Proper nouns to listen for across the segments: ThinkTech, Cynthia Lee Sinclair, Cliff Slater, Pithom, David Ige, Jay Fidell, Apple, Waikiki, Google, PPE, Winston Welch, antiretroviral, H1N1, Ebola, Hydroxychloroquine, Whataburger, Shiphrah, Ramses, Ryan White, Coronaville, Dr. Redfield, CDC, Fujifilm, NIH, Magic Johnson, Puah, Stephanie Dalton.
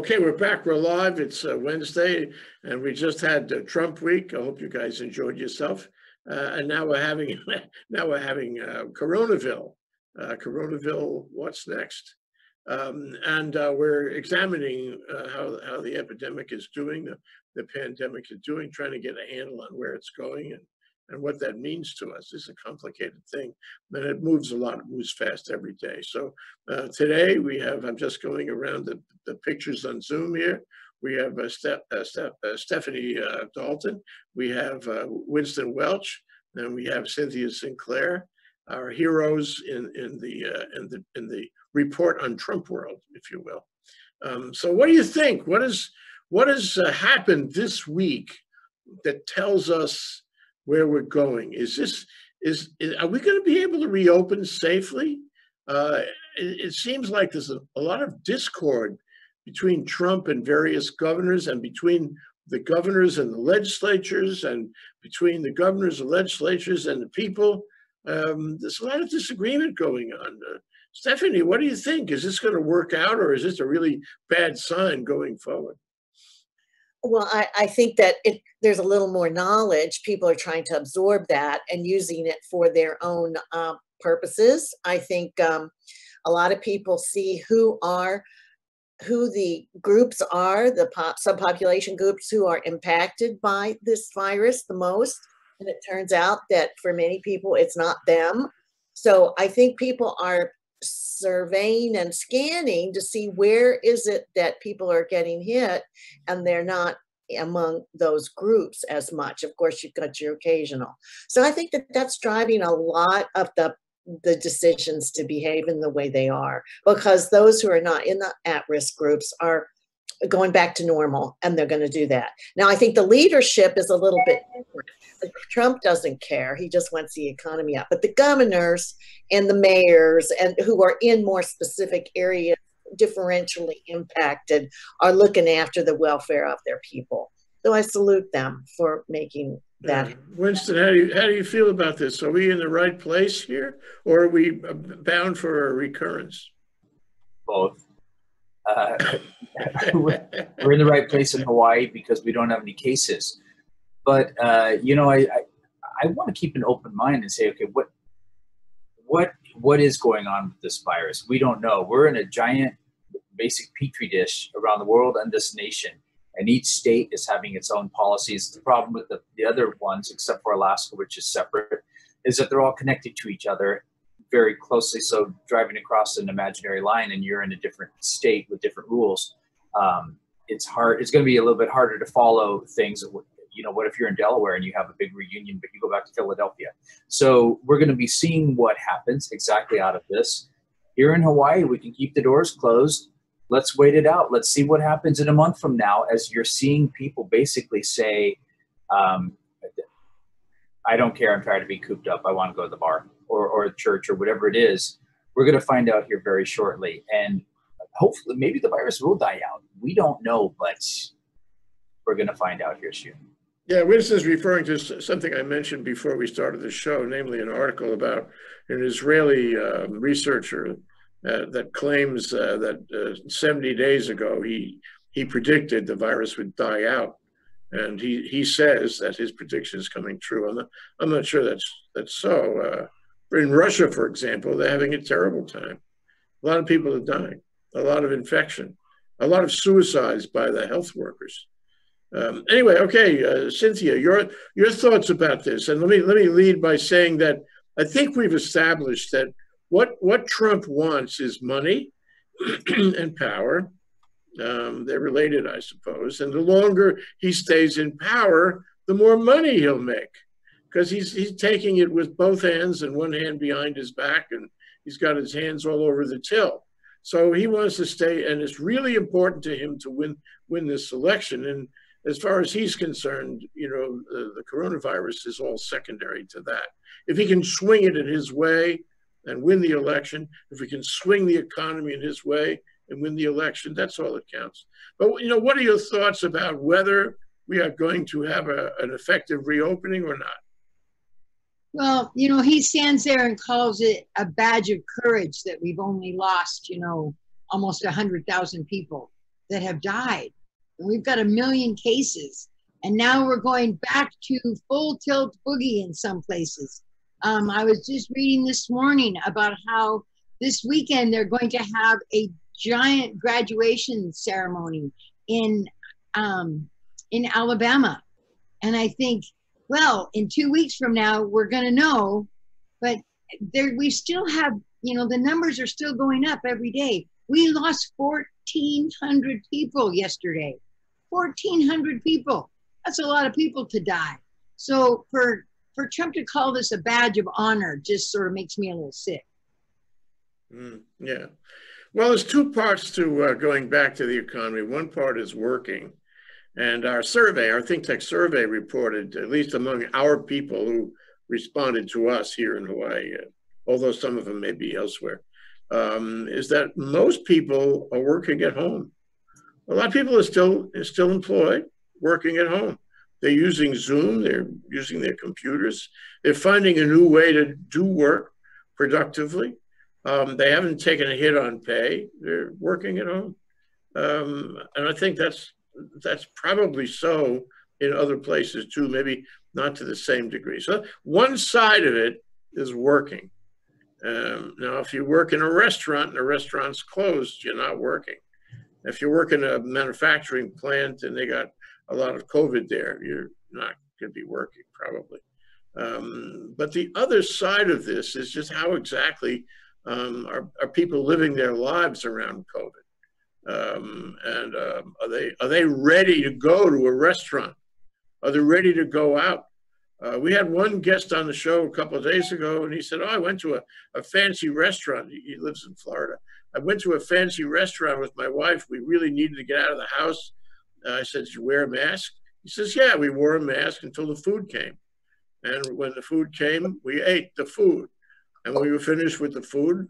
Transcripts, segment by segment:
Okay, we're back. We're live. It's Wednesday, and we just had Trump week. I hope you guys enjoyed yourself. And now we're having Coronaville. Coronaville, what's next? And we're examining how the epidemic is doing, the pandemic is doing, trying to get a handle on where it's going and what that means to us. It's a complicated thing, but it moves a lot, it moves fast every day. So today we have, I'm just going around the pictures on Zoom here. We have Stephanie Dalton, we have Winston Welch, and we have Cynthia Sinclair, our heroes in the report on Trump world, if you will. So what do you think? What has happened this week that tells us where we're going? Are we going to be able to reopen safely? It seems like there's a lot of discord between Trump and various governors, and between the governors and the legislatures, and between the governors and legislatures and the people. There's a lot of disagreement going on. Stephanie, what do you think? Is this going to work out, or is this a really bad sign going forward? Well, I think that there's a little more knowledge. People are trying to absorb that and using it for their own purposes. I think a lot of people see who the groups are, the subpopulation groups who are impacted by this virus the most. And it turns out that for many people, it's not them. So I think people are surveying and scanning to see where is it that people are getting hit, and they're not among those groups as much. Of course, you've got your occasional. So I think that that's driving a lot of the decisions to behave in the way they are, because those who are not in the at-risk groups are going back to normal, and they're going to do that. Now, I think the leadership is a little bit different. Trump doesn't care. He just wants the economy up. But the governors and the mayors, and who are in more specific areas differentially impacted, are looking after the welfare of their people. So I salute them for making that. Winston, how do you feel about this? Are we in the right place here, or are we bound for a recurrence? Both. We're in the right place in Hawaii because we don't have any cases. But you know, I want to keep an open mind and say, okay, what is going on with this virus? We don't know. We're in a giant, basic petri dish around the world and this nation, and each state is having its own policies. The problem with the other ones, except for Alaska, which is separate, is that they're all connected to each other very closely. So driving across an imaginary line and you're in a different state with different rules, it's hard. It's going to be a little bit harder to follow things. You know, what if you're in Delaware and you have a big reunion, but you go back to Philadelphia? So we're going to be seeing what happens exactly out of this. Here in Hawaii, we can keep the doors closed. Let's wait it out. Let's see what happens in a month from now, as you're seeing people basically say, I don't care. I'm tired of being cooped up. I want to go to the bar or church or whatever it is. We're going to find out here very shortly. And hopefully, maybe the virus will die out. We don't know, but we're going to find out here soon. Yeah, Winston's referring to something I mentioned before we started the show, namely an article about an Israeli researcher that claims that 70 days ago, he predicted the virus would die out. And he says that his prediction is coming true. I'm not sure that's so. In Russia, for example, they're having a terrible time. A lot of people are dying, a lot of infection, a lot of suicides by the health workers. Anyway, okay, Cynthia, your thoughts about this. And let me lead by saying that I think we've established that what Trump wants is money and power. They're related, I suppose. And the longer he stays in power, the more money he'll make, because he's taking it with both hands and one hand behind his back, and he's got his hands all over the till. So he wants to stay, and it's really important to him to win this election. And as far as he's concerned, you know, the coronavirus is all secondary to that. If he can swing it in his way and win the election, if he can swing the economy in his way and win the election, that's all that counts. But, you know, what are your thoughts about whether we are going to have an effective reopening or not? Well, you know, he stands there and calls it a badge of courage that we've only lost, you know, almost 100,000 people that have died. And we've got 1 million cases. And now we're going back to full tilt boogie in some places. I was just reading this morning about how this weekend they're going to have a giant graduation ceremony in Alabama. And I think, well, in 2 weeks from now, we're going to know, but there, we still have, you know, the numbers are still going up every day. We lost 1,400 people yesterday. 1,400 people. That's a lot of people to die. So for Trump to call this a badge of honor just sort of makes me a little sick. Yeah. Well, there's two parts to going back to the economy. One part is working. And our survey, our ThinkTech survey reported, at least among our people who responded to us here in Hawaii, although some of them may be elsewhere, is that most people are working at home. A lot of people are still employed, working at home. They're using Zoom, they're using their computers. They're finding a new way to do work productively. They haven't taken a hit on pay. They're working at home. And I think that's probably so in other places too, maybe not to the same degree. So one side of it is working. Now, if you work in a restaurant and the restaurant's closed, you're not working. If you work in a manufacturing plant and they got a lot of COVID there, you're not going to be working probably. But the other side of this is just how exactly are people living their lives around COVID? Are they ready to go to a restaurant? Are they ready to go out? We had one guest on the show a couple of days ago, and he said, oh, I went to a fancy restaurant. He lives in Florida. I went to a fancy restaurant with my wife. We really needed to get out of the house. I said, did you wear a mask? He says, yeah, we wore a mask until the food came. And when the food came, we ate the food. And when we were finished with the food,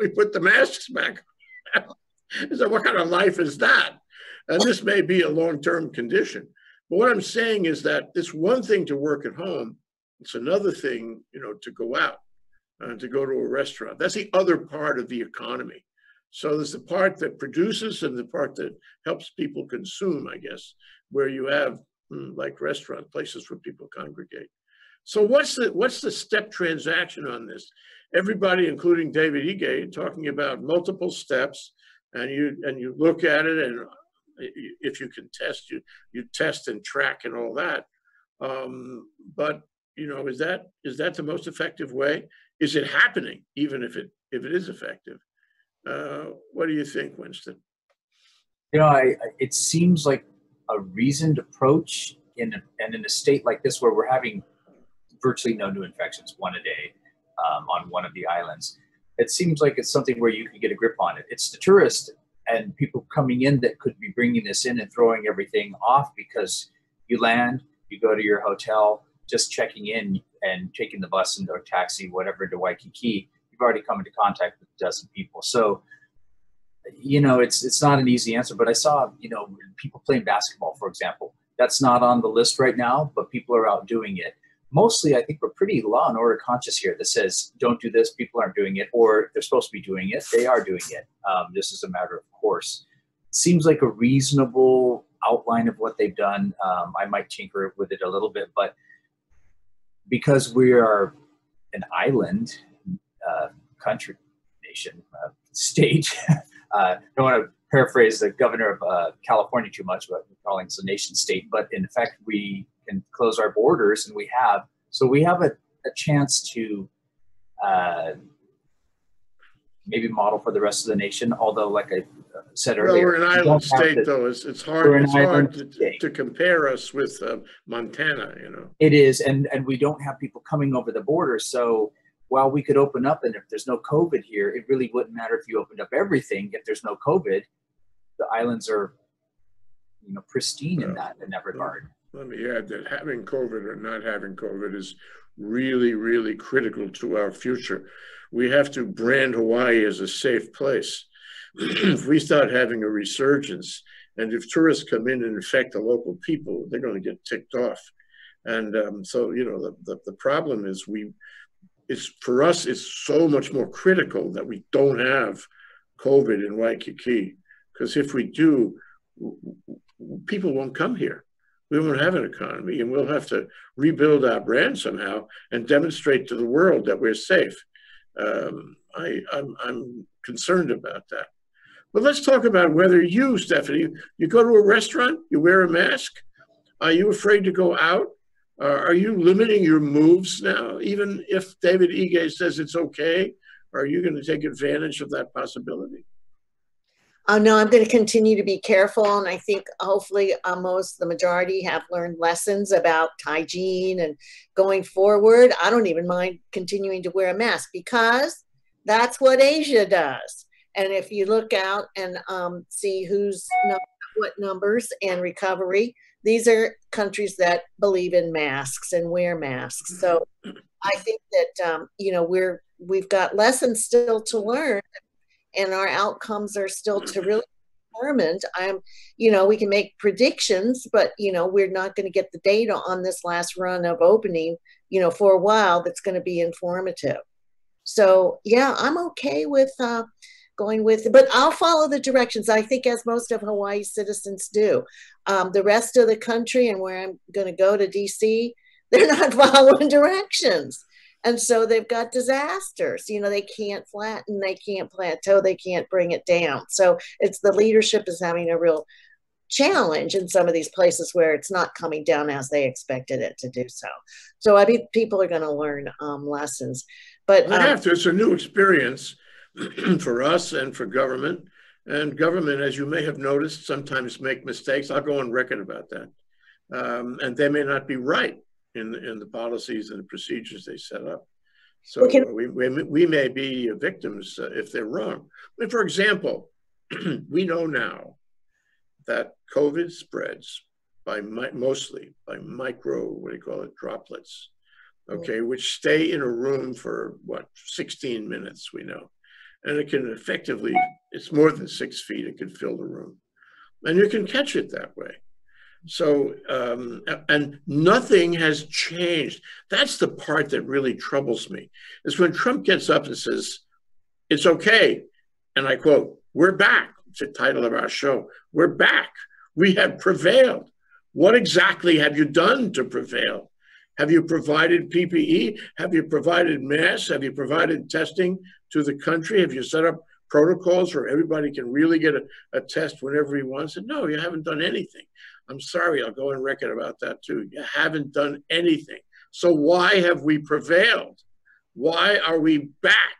we put the masks back. I said, what kind of life is that? And this may be a long-term condition. But what I'm saying is that it's one thing to work at home. It's another thing, you know, to go out, to go to a restaurant. That's the other part of the economy. So there's the part that produces and the part that helps people consume, I guess, where you have like restaurant places where people congregate. So what's the step transaction on this? Everybody, including David Ige, talking about multiple steps, and you look at it, and if you can test, you test and track and all that. But you know, is that the most effective way? Is it happening, even if it is effective? What do you think, Winston? You know, it seems like a reasoned approach, in a state like this where we're having virtually no new infections, one a day. On one of the islands. It seems like it's something where you can get a grip on it. It's the tourists and people coming in that could be bringing this in and throwing everything off, because you land, you go to your hotel, just checking in and taking the bus and or taxi, whatever, to Waikiki, you've already come into contact with a dozen people. So, you know, it's not an easy answer, but I saw, you know, people playing basketball, for example. That's not on the list right now, but people are out doing it. Mostly, I think we're pretty law and order conscious here that says, don't do this, people aren't doing it, or they're supposed to be doing it, they are doing it. This is a matter of course. Seems like a reasonable outline of what they've done. I might tinker with it a little bit, but because we are an island, country, nation, state, don't want to paraphrase the governor of California too much, but calling us a nation state, but in fact, we can close our borders, and we have. So we have a chance to maybe model for the rest of the nation, although like I said earlier. Well, we're an island state, though. It's hard to compare us with Montana, you know. It is, and we don't have people coming over the border, so while we could open up, and if there's no COVID here, it really wouldn't matter if you opened up everything. If there's no COVID, the islands are, you know, pristine in that regard. Let me add that having COVID or not having COVID is really, really critical to our future. We have to brand Hawaii as a safe place. If we start having a resurgence, and if tourists come in and infect the local people, they're going to get ticked off. And so, you know, the problem is for us, it's so much more critical that we don't have COVID in Waikiki Because if we do, people won't come here. We won't have an economy, and we'll have to rebuild our brand somehow and demonstrate to the world that we're safe. I'm concerned about that. But let's talk about whether you, Stephanie, you go to a restaurant, you wear a mask. Are you afraid to go out? Are you limiting your moves now? Even if David Ige says it's okay, are you going to take advantage of that possibility? No, I'm going to continue to be careful, and I think hopefully almost the majority have learned lessons about hygiene, and going forward, I don't even mind continuing to wear a mask because that's what Asia does. And if you look out and see who's what numbers and recovery, these are countries that believe in masks and wear masks. So I think that you know, we've got lessons still to learn. And our outcomes are still to really determined. You know, we can make predictions, but you know, we're not going to get the data on this last run of opening, you know, for a while. That's going to be informative. So yeah, I'm okay with going with, but I'll follow the directions. I think as most of Hawaii's citizens do. The rest of the country and where I'm going to go to DC, they're not following directions. And so they've got disasters. You know, they can't flatten, they can't plateau, they can't bring it down. So it's the leadership is having a real challenge in some of these places where it's not coming down as they expected it to do so. So I think people are going to learn lessons. But it's a new experience for us and for government. And government, as you may have noticed, sometimes make mistakes. I'll go on record about that. And they may not be right in the policies and the procedures they set up. So okay, we may be victims if they're wrong. I mean, for example, we know now that COVID spreads by mostly by micro, what do you call it, droplets, okay, which stay in a room for what, 16 minutes, we know. And it can effectively, it's more than 6 feet, it can fill the room. And you can catch it that way. So, and nothing has changed. That's the part that really troubles me, is when Trump gets up and says, it's okay. And I quote, we're back. It's the title of our show. We're back. We have prevailed. What exactly have you done to prevail? Have you provided PPE? Have you provided masks? Have you provided testing to the country? Have you set up protocols where everybody can really get a test whenever he wants? And no, you haven't done anything. I'm sorry, I'll go on record about that too. You haven't done anything. So why have we prevailed? Why are we back?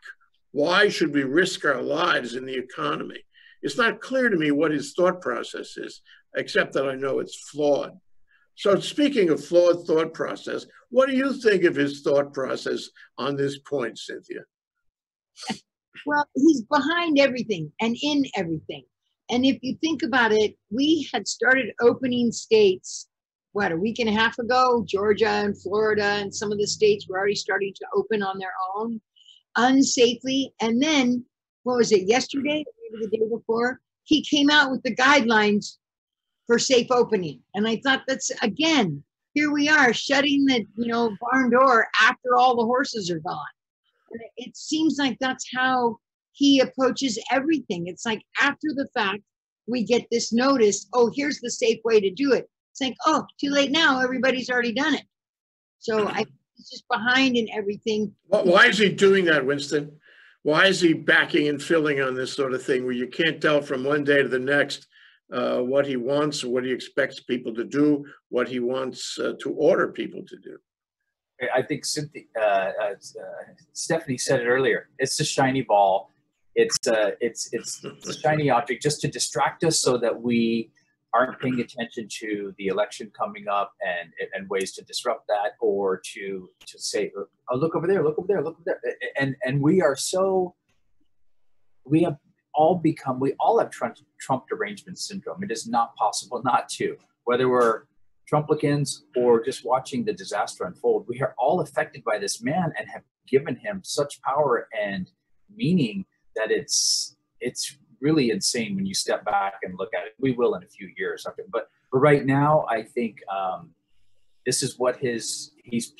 Why should we risk our lives in the economy? It's not clear to me what his thought process is, except that I know it's flawed. So speaking of flawed thought process, what do you think of his thought process on this point, Cynthia? Well, he's behind everything and in everything. And if you think about it, we had started opening states, what, a week and a half ago? Georgia and Florida and some of the states were already starting to open on their own unsafely. And then, what was it, yesterday, maybe the day before, he came out with the guidelines for safe opening. And I thought, that's, again, here we are shutting the, you know, barn door after all the horses are gone. And it seems like that's how he approaches everything. It's like after the fact, we get this notice, oh, here's the safe way to do it. It's like, oh, too late now, everybody's already done it. So he's just behind in everything. Why is he doing that, Winston? Why is he backing and filling on this sort of thing where you can't tell from one day to the next what he wants, or what he expects people to do, what he wants to order people to do? I think Cynthia, Stephanie said it earlier, it's a shiny ball. It's a shiny object just to distract us so that we aren't paying attention to the election coming up and ways to disrupt that, or to say, oh, look over there, look over there, look over there. And we are so, we have all become, we all have Trump derangement syndrome. It is not possible not to, whether we're Trumplicans or just watching the disaster unfold. We are all affected by this man and have given him such power and meaning that it's really insane when you step back and look at it. We will in a few years, but right now I think this is what he's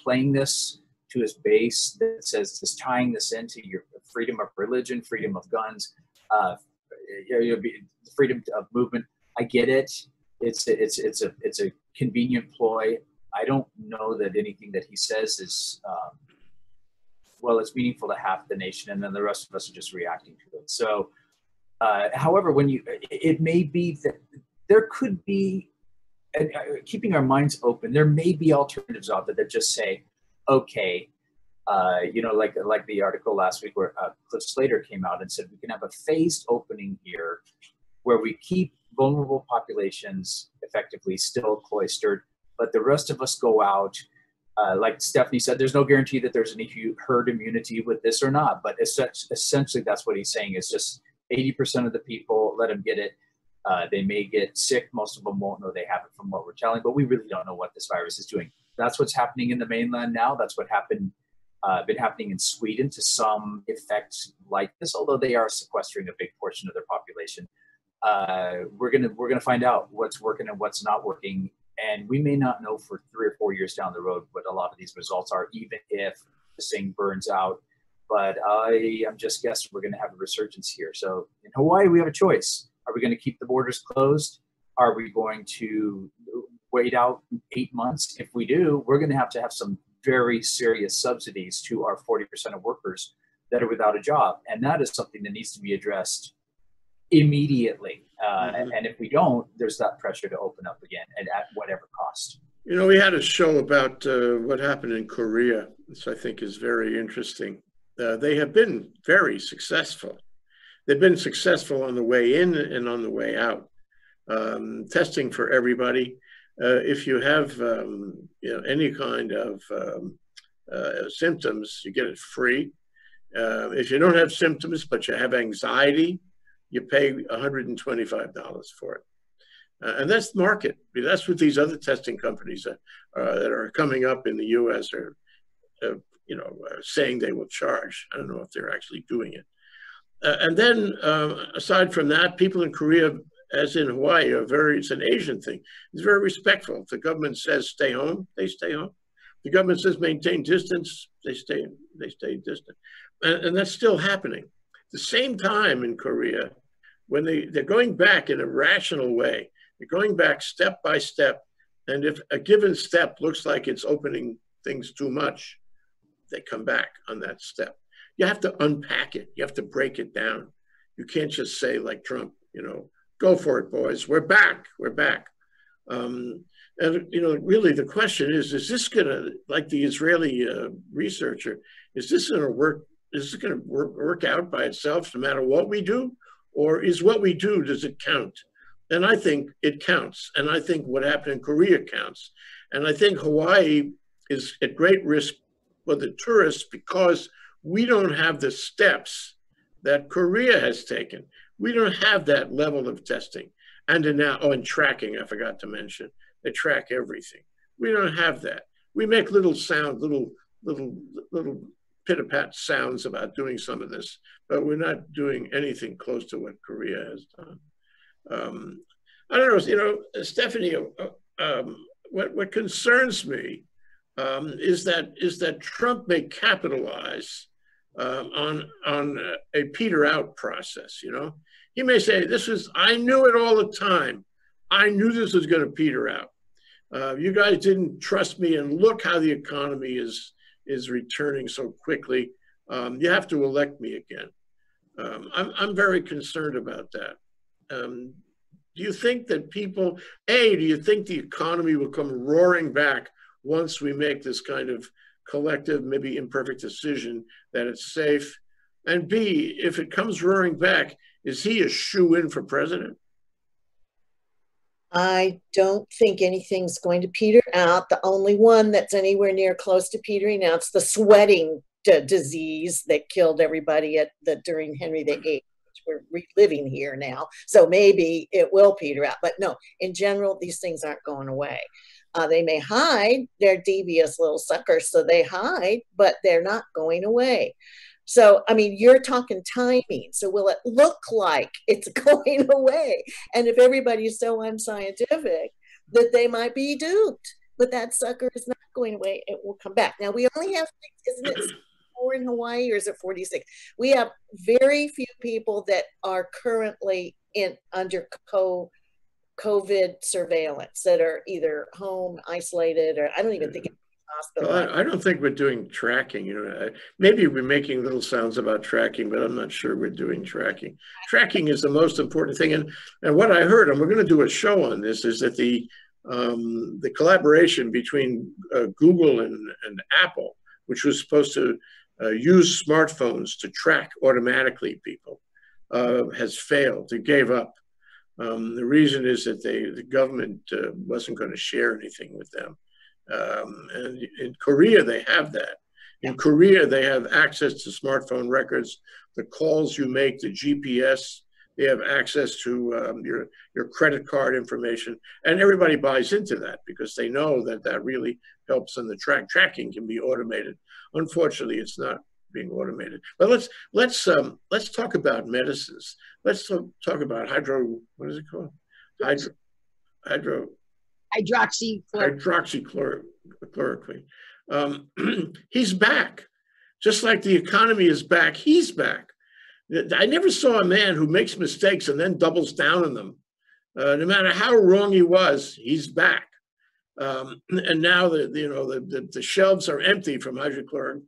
playing this to his base that says, just tying this into your freedom of religion, freedom of guns, the freedom of movement. I get it. It's a convenient ploy. I don't know that anything that he says is, well, it's meaningful to half the nation, and then the rest of us are just reacting to it. So, however, when you, it may be that there could be, and keeping our minds open, there may be alternatives out there that just say, okay, you know, like the article last week where Cliff Slater came out and said, we can have a phased opening here where we keep vulnerable populations effectively still cloistered, but the rest of us go out. Like Stephanie said, there's no guarantee that there's any herd immunity with this or not, but essentially that's what he's saying is just 80% of the people, let them get it. They may get sick. Most of them won't know they have it from what we're telling, but we really don't know what this virus is doing. That's what's happening in the mainland now. That's what happened, been happening in Sweden to some effect like this, although they are sequestering a big portion of their population. We're gonna find out what's working and what's not working. And we may not know for 3 or 4 years down the road what a lot of these results are, even if this thing burns out. But I am just guessing we're going to have a resurgence here. So in Hawaii, we have a choice. Are we going to keep the borders closed? Are we going to wait out 8 months? If we do, we're going to have some very serious subsidies to our 40% of workers that are without a job. And that is something that needs to be addressed immediately. And if we don't, there's that pressure to open up again, and at whatever cost. You know, we had a show about what happened in Korea, which I think is very interesting. They have been very successful. They've been successful on the way in and on the way out. Testing for everybody. If you have you know, any kind of symptoms, you get it free. If you don't have symptoms, but you have anxiety, you pay $125 for it. And that's the market. That's what these other testing companies that are coming up in the US are you know, saying they will charge. I don't know if they're actually doing it. And then aside from that, people in Korea, as in Hawaii, are very, it's an Asian thing. It's very respectful. If the government says stay home, they stay home. If the government says maintain distance, they stay distant. And that's still happening. The same time in Korea, when they're going back in a rational way, they're going back step by step, and if a given step looks like it's opening things too much, they come back on that step. You have to unpack it. You have to break it down. You can't just say like Trump, you know, go for it, boys. We're back. We're back. And, you know, really the question is this going to, like the Israeli researcher, is this going to work? Is it going to work out by itself no matter what we do? Or is what we do, does it count? And I think it counts. And I think what happened in Korea counts. And I think Hawaii is at great risk for the tourists because we don't have the steps that Korea has taken. We don't have that level of testing. And now, oh, and tracking, I forgot to mention. They track everything. We don't have that. We make little sound, little pit-a-pat sounds about doing some of this, but we're not doing anything close to what Korea has done. I don't know, you know, Stephanie, what concerns me is that Trump may capitalize on a peter-out process, you know? He may say, this is, I knew it all the time. I knew this was going to peter out. You guys didn't trust me, and look how the economy is returning so quickly. You have to elect me again. I'm very concerned about that. Do you think that people, do you think the economy will come roaring back once we make this kind of collective, maybe imperfect decision that it's safe? And B, if it comes roaring back, is he a shoo-in for president? I don't think anything's going to peter out. The only one that's anywhere near close to petering out is the sweating disease that killed everybody during Henry VIII. We're reliving here now. So maybe it will peter out. But no, in general, these things aren't going away. They may hide. They're devious little suckers, so they hide, but they're not going away. So, I mean, you're talking timing. So will it look like it's going away? And if everybody's so unscientific that they might be duped, but that sucker is not going away. It will come back. Now, we only have, isn't it, 44 in Hawaii, or is it 46? We have very few people that are currently in under COVID surveillance that are either home, isolated, or I don't even think it's hospital. Well, I don't think we're doing tracking. You know, maybe we're making little sounds about tracking, but I'm not sure we're doing tracking. Tracking is the most important thing. And what I heard, and we're going to do a show on this, is that the collaboration between Google and Apple, which was supposed to use smartphones to track automatically people, has failed. It gave up. The reason is that the government wasn't going to share anything with them. And in Korea, they have that. In Korea, they have access to smartphone records, the calls you make, the GPS. They have access to your credit card information, and everybody buys into that because they know that that really helps in the tracking can be automated. Unfortunately, it's not being automated. But let's talk about medicines. Let's talk about what is it called? Hydroxychloroquine. He's back. Just like the economy is back, he's back. I never saw a man who makes mistakes and then doubles down on them. No matter how wrong he was, he's back. And now the shelves are empty from hydroxychloroquine.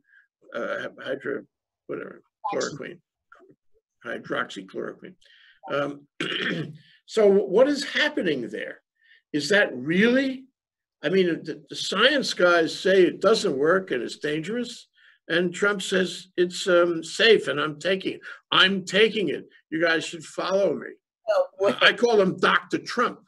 So what is happening there? Is that really? I mean, the science guys say it doesn't work and it's dangerous. And Trump says it's safe, and I'm taking it. You guys should follow me. Oh, I call him Dr. Trump.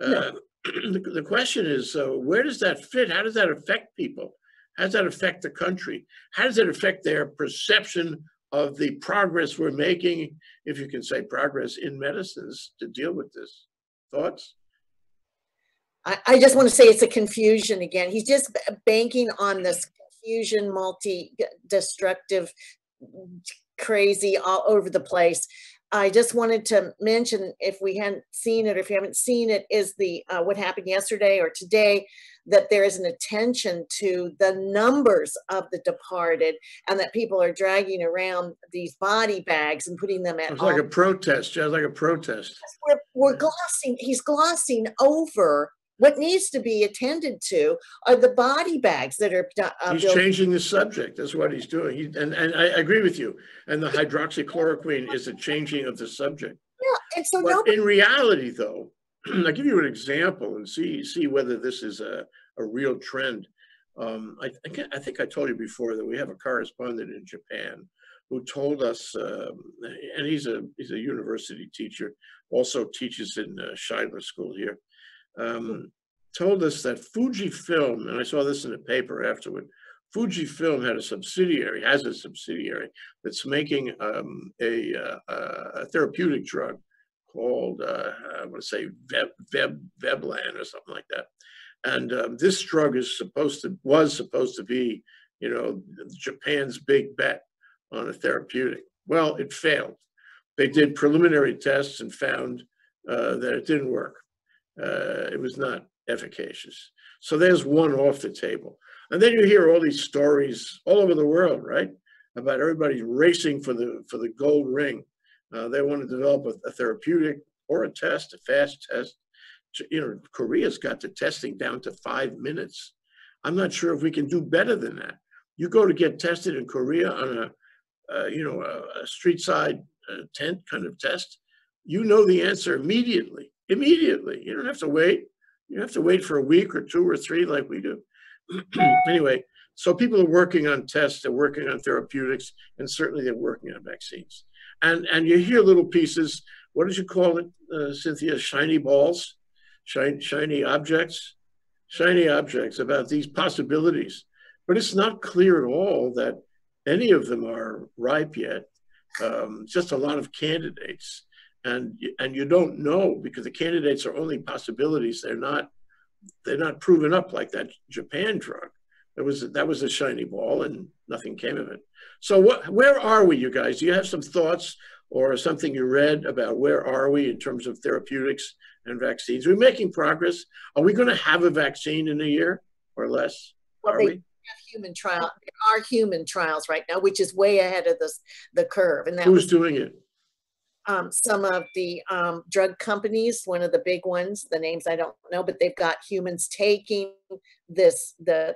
No. The question is, where does that fit? How does that affect people? How does that affect the country? How does it affect their perception of the progress we're making, if you can say progress, in medicines to deal with this? Thoughts? I just want to say it's a confusion again. He's just banking on this confusion, multi-destructive, crazy, all over the place. I just wanted to mention, if we hadn't seen it, or if you haven't seen it, is the what happened yesterday or today, that there is an attention to the numbers of the departed, and that people are dragging around these body bags and putting them at. It's like a protest, just like a protest. We're glossing. He's glossing over what needs to be attended to are the body bags that are He's changing the subject. That's what he's doing. And I agree with you. And the hydroxychloroquine is a changing of the subject. Yeah, and so in reality, though, I'll give you an example and see whether this is a real trend. I think I told you before that we have a correspondent in Japan who told us, and he's a university teacher, also teaches in Scheidler School here, told us that Fujifilm, and I saw this in the paper afterward, Fujifilm has a subsidiary that's making a therapeutic drug called, I want to say Veblan or something like that. And this drug was supposed to be, you know, Japan's big bet on a therapeutic. Well, it failed. They did preliminary tests and found that it didn't work. It was not efficacious. So there's one off the table. And then you hear all these stories all over the world, right? About everybody racing for the gold ring. They want to develop a therapeutic or a test, a fast test. You know, Korea's got the testing down to 5 minutes. I'm not sure if we can do better than that. You go to get tested in Korea on a street side tent kind of test, you know the answer immediately. Immediately. You don't have to wait. You have to wait for a week or two or three like we do. Anyway, so people are working on tests, they're working on therapeutics, and certainly they're working on vaccines. And you hear little pieces, what did you call it, Cynthia? Shiny balls, shiny objects about these possibilities. But it's not clear at all that any of them are ripe yet. Just a lot of candidates. And you don't know, because the candidates are only possibilities. They're not proven up like that Japan drug. That was a shiny ball, and nothing came of it. So where are we, you guys? Do you have some thoughts or something you read about where are we in terms of therapeutics and vaccines? We're making progress. Are we going to have a vaccine in a year or less? Well, are we? human trial. There are human trials right now, which is way ahead of the curve. And that who's doing it? Some of the drug companies, one of the big ones, the names I don't know, but they've got humans taking this, getting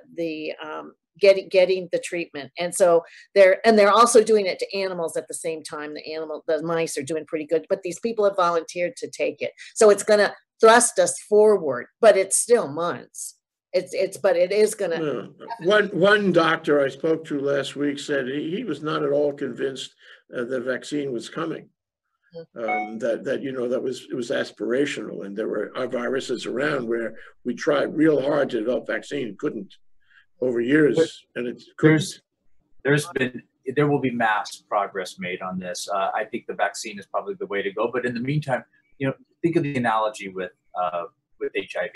the treatment. And so they're also doing it to animals at the same time. The mice are doing pretty good, but these people have volunteered to take it. So it's going to thrust us forward, but it's still months. But it is going to. One doctor I spoke to last week said he was not at all convinced the vaccine was coming. It was aspirational, and there were viruses around where we tried real hard to develop vaccine, couldn't over years, and it couldn't. There will be mass progress made on this. I think the vaccine is probably the way to go. But in the meantime, you know, think of the analogy with HIV.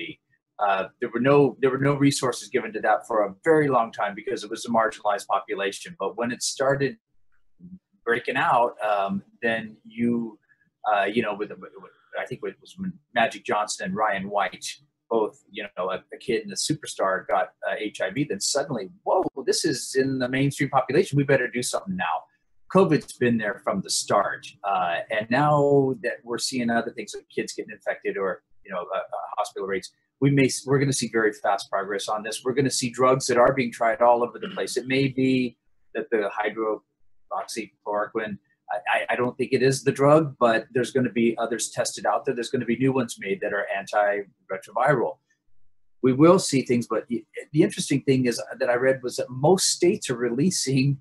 There were no resources given to that for a very long time because it was a marginalized population. But when it started breaking out, then I think it was when Magic Johnson and Ryan White, both, you know, a kid and a superstar, got HIV. Then suddenly, whoa, this is in the mainstream population. We better do something now. COVID's been there from the start, and now that we're seeing other things like kids getting infected or hospital rates, we're going to see very fast progress on this. We're going to see drugs that are being tried all over the place. It may be that the hydroxychloroquine, I don't think it is the drug, but there's going to be others tested out there. There's going to be new ones made that are antiretroviral. We will see things, but the interesting thing is that I read was that most states are releasing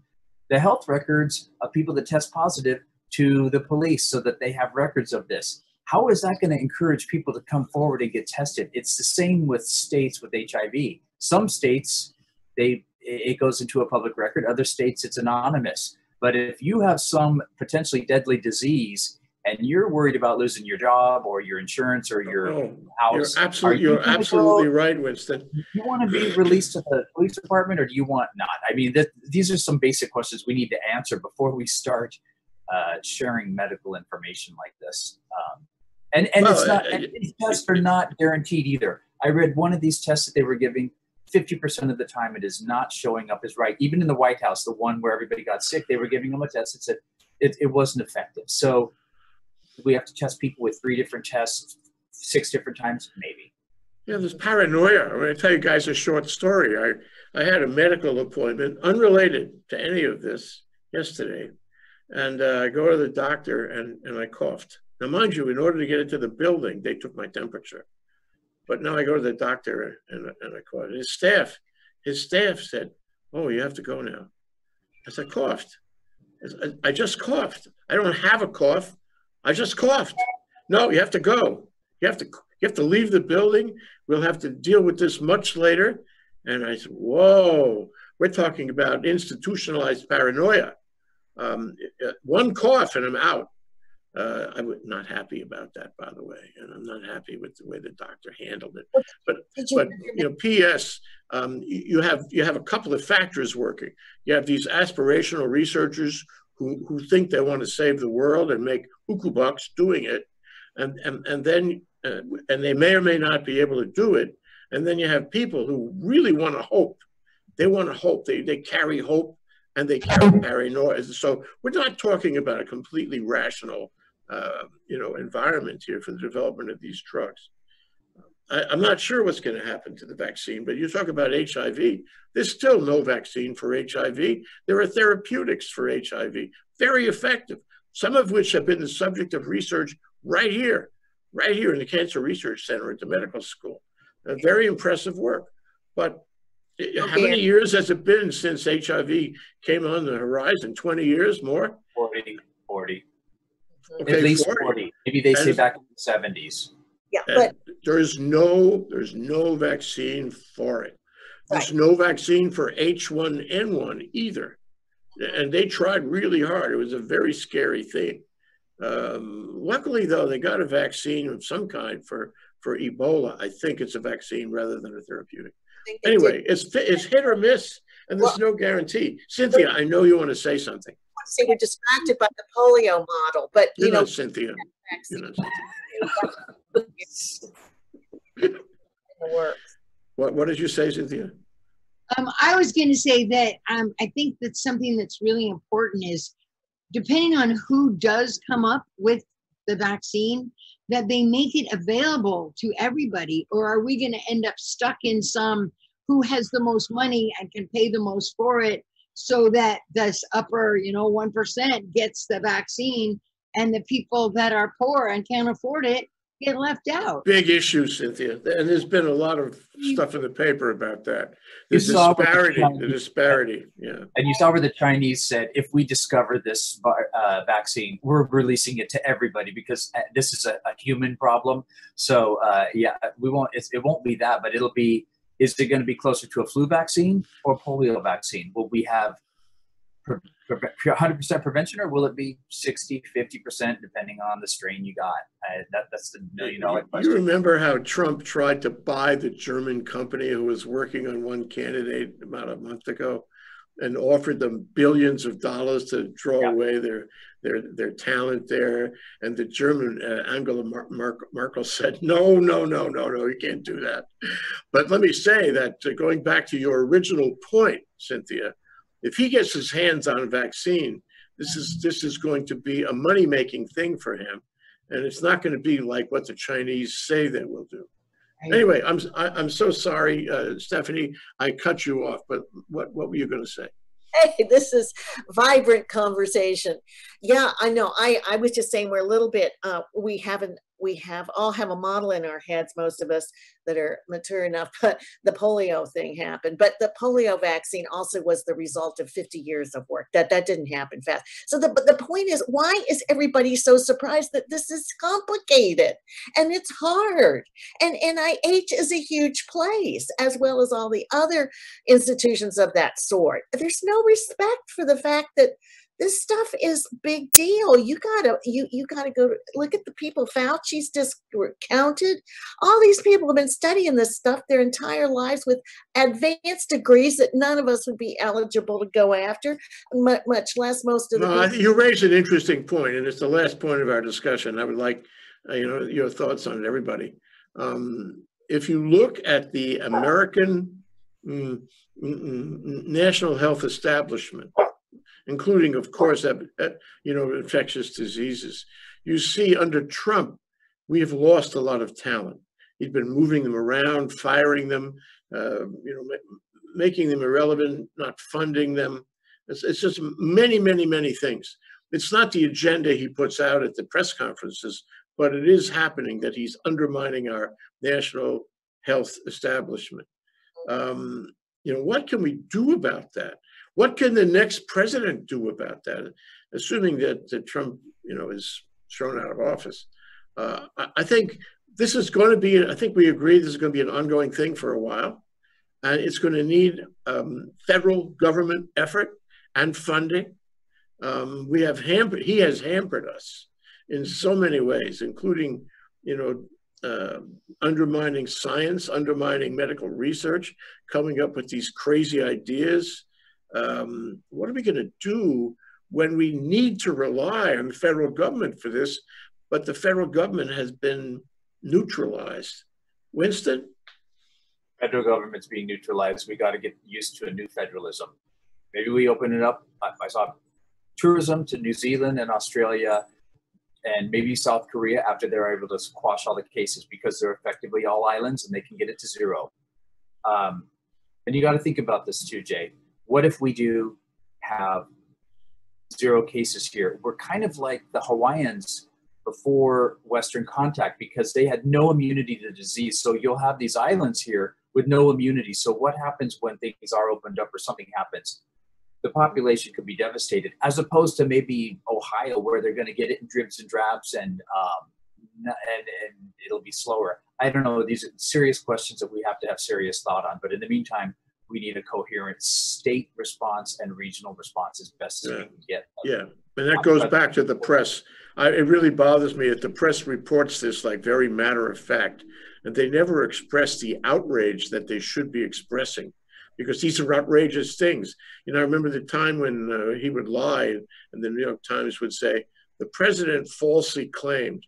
the health records of people that test positive to the police so that they have records of this. How is that going to encourage people to come forward and get tested? It's the same with states with HIV. Some states, it goes into a public record. Other states, it's anonymous. But if you have some potentially deadly disease and you're worried about losing your job or your insurance or your house, you're absolutely right, Winston. Do you want to be released to the police department or do you want not? I mean, these are some basic questions we need to answer before we start sharing medical information like this. These tests are not guaranteed either. I read one of these tests that they were giving. 50% of the time it is not showing up as right. Even in the White House, the one where everybody got sick, they were giving them a test that said it wasn't effective. So we have to test people with 3 different tests, 6 different times, maybe. Yeah, there's paranoia. I'm going to tell you guys a short story. I had a medical appointment unrelated to any of this yesterday. And I go to the doctor and I coughed. Now, mind you, in order to get into the building, they took my temperature. But now I go to the doctor and I called his staff said, "Oh, you have to go now." As I coughed, I just coughed. I don't have a cough. I just coughed. No, you have to go. You have to leave the building. We'll have to deal with this much later. And I said, "Whoa, we're talking about institutionalized paranoia. One cough and I'm out." I was not happy about that, by the way, and I'm not happy with the way the doctor handled it. But you know, P.S. You have a couple of factors working. You have these aspirational researchers who think they want to save the world and make huku bucks doing it, and then they may or may not be able to do it. And then you have people who really want to hope. They want to hope. They carry hope and they carry paranoia. So we're not talking about a completely rational environment here for the development of these drugs. I'm not sure what's going to happen to the vaccine, but you talk about HIV. There's still no vaccine for HIV. There are therapeutics for HIV, very effective, some of which have been the subject of research right here in the Cancer Research Center at the medical school. Very impressive work. But how many years has it been since HIV came on the horizon? 20 years more? 40. Okay, at least 40. Maybe they say back in the 70s. Yeah, but there's no vaccine for it. There's no vaccine for H1N1 either. And they tried really hard. It was a very scary thing. Luckily, though, they got a vaccine of some kind for Ebola. I think it's a vaccine rather than a therapeutic. Anyway, it's hit or miss, and there's no guarantee. Cynthia, I know you want to say something. I want to say we're distracted by the polio model, but you know, Cynthia. It works. What did you say, Cynthia? I was going to say that I think that something that's really important is, depending on who does come up with the vaccine, that they make it available to everybody, or are we going to end up stuck in some who has the most money and can pay the most for it, so that this upper, 1% gets the vaccine and the people that are poor and can't afford it get left out? Big issue, Cynthia. And there's been a lot of stuff in the paper about that. The disparity. Yeah. And you saw where the Chinese said, if we discover this vaccine, we're releasing it to everybody, because this is a human problem. So yeah, it won't be that, but it'll be, is it going to be closer to a flu vaccine or polio vaccine? Will we have 100% prevention, or will it be 60, 50%, depending on the strain you got? That's the million-dollar question. You remember how Trump tried to buy the German company who was working on one candidate about a month ago, and offered them billions of dollars to draw away their talent there. And the German Angela Merkel said, no, you can't do that. But let me say that going back to your original point, Cynthia, if he gets his hands on a vaccine, this is going to be a money-making thing for him, and it's not going to be like what the Chinese say they will do. Anyway, I'm so sorry, Stephanie, I cut you off, but what were you going to say? Hey, this is vibrant conversation. Yeah, I know. I was just saying we're a little bit, we all have a model in our heads, most of us that are mature enough, but the polio thing happened. But the polio vaccine also was the result of 50 years of work. That didn't happen fast. So the point is, why is everybody so surprised that this is complicated and it's hard? And NIH is a huge place, as well as all the other institutions of that sort. There's no respect for the fact that this stuff is big deal. You gotta go look at the people Fauci's just recounted. All these people have been studying this stuff their entire lives with advanced degrees that none of us would be eligible to go after, much less most of the people. You raised an interesting point, and it's the last point of our discussion. I would like your thoughts on it, everybody. If you look at the American National Health Establishment, including, of course, infectious diseases. You see, under Trump, we have lost a lot of talent. He'd been moving them around, firing them, making them irrelevant, not funding them. It's just many, many, many things. It's not the agenda he puts out at the press conferences, but it is happening that he's undermining our national health establishment. What can we do about that? What can the next president do about that? Assuming that Trump, is thrown out of office, I think this is going to be. I think we agree this is going to be an ongoing thing for a while, and it's going to need federal government effort and funding. He has hampered us in so many ways, including, undermining science, undermining medical research, coming up with these crazy ideas. What are we going to do when we need to rely on the federal government for this, but the federal government has been neutralized? Winston? Federal government's being neutralized. We got to get used to a new federalism. Maybe we open it up. I saw tourism to New Zealand and Australia and maybe South Korea after they're able to squash all the cases, because they're effectively all islands and they can get it to zero. And you got to think about this too, Jay. What if we do have zero cases here? We're kind of like the Hawaiians before Western contact, because they had no immunity to disease. So you'll have these islands here with no immunity. So what happens when things are opened up or something happens? The population could be devastated, as opposed to maybe Ohio, where they're going to get it in dribs and drabs and it'll be slower. I don't know. These are serious questions that we have to have serious thought on. But in the meantime, we need a coherent state response and regional response as best as we can get. Yeah, and that goes back to the press. It really bothers me that the press reports this like very matter of fact, and they never express the outrage that they should be expressing, because these are outrageous things. I remember the time when he would lie, and the New York Times would say, the president falsely claimed.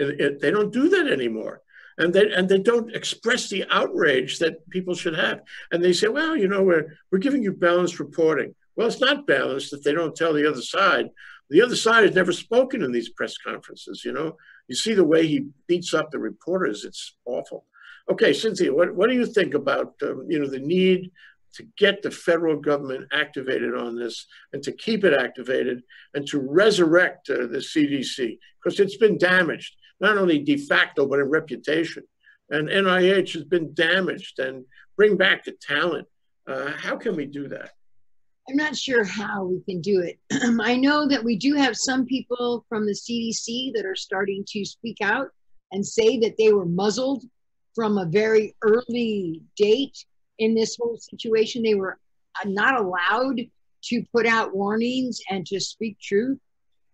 They don't do that anymore. And they don't express the outrage that people should have. And they say, well, you know, we're giving you balanced reporting. Well, it's not balanced if they don't tell the other side. The other side has never spoken in these press conferences, you know. You see the way he beats up the reporters. It's awful. Okay, Cynthia, what do you think about, you know, the need to get the federal government activated on this and to keep it activated and to resurrect the CDC? Because it's been damaged, not only de facto, but in reputation. And NIH has been damaged, and bring back the talent. How can we do that? I'm not sure how we can do it. I know that we do have some people from the CDC that are starting to speak out and say that they were muzzled from a very early date in this whole situation. They were not allowed to put out warnings and to speak truth.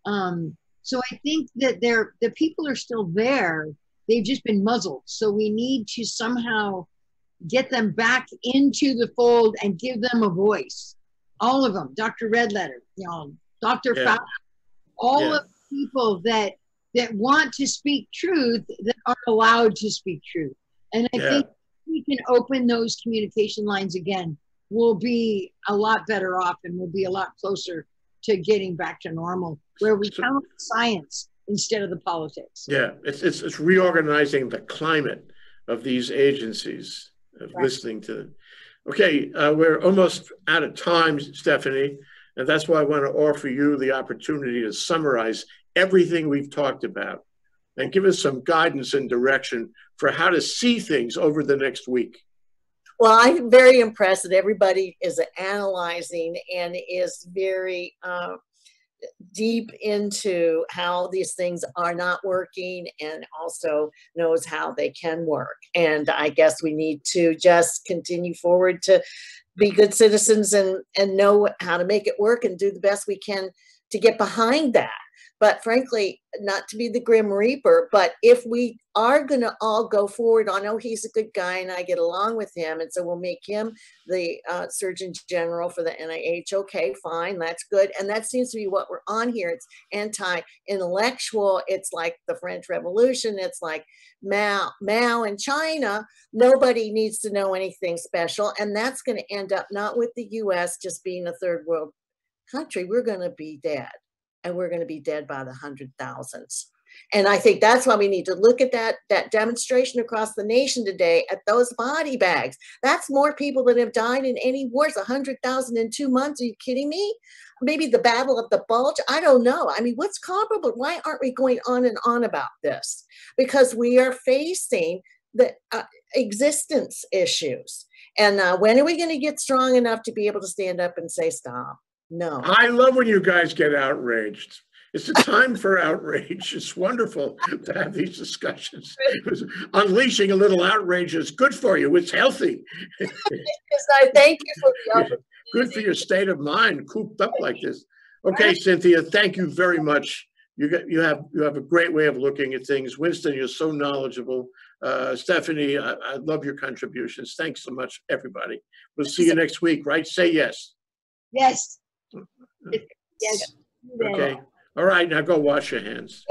So I think that the people are still there. They've just been muzzled. So we need to somehow get them back into the fold and give them a voice. All of them, Dr. Redletter, you know, Dr. Fauci, all of the people that want to speak truth, that are allowed to speak truth. And I think we can open those communication lines again. We'll be a lot better off, and we'll be a lot closer to getting back to normal, where we count science instead of the politics. Yeah, it's reorganizing the climate of these agencies, of listening to them. Okay, we're almost out of time, Stephanie, and that's why I want to offer you the opportunity to summarize everything we've talked about and give us some guidance and direction for how to see things over the next week. Well, I'm very impressed that everybody is analyzing and is very deep into how these things are not working, and also knows how they can work. And I guess we need to just continue forward to be good citizens and know how to make it work and do the best we can to get behind that. But frankly, not to be the Grim Reaper, but if we are going to all go forward on, oh, he's a good guy and I get along with him, and so we'll make him the Surgeon General for the NIH. Okay, fine, that's good. And that seems to be what we're on here. It's anti-intellectual. It's like the French Revolution. It's like Mao in China. Nobody needs to know anything special. And that's going to end up not with the U.S. just being a third world country. We're going to be dead. And we're going to be dead by the 100,000s. And I think that's why we need to look at that demonstration across the nation today at those body bags. That's more people that have died in any wars, 100,000 in 2 months. Are you kidding me? Maybe the Battle of the Bulge. I don't know. I mean, what's comparable? Why aren't we going on and on about this? Because we are facing the existence issues. And when are we going to get strong enough to be able to stand up and say, stop? No. I love when you guys get outraged. It's a time for outrage. It's wonderful to have these discussions. Unleashing a little outrage is good for you. It's healthy. I thank you for the opportunity. Good for your state of mind, cooped up like this. Okay, right. Cynthia, thank you very much. You have a great way of looking at things. Winston, you're so knowledgeable. Stephanie, I love your contributions. Thanks so much, everybody. We'll see you next week, right? Say yes. Yes. Yes. Okay. All right. Now go wash your hands.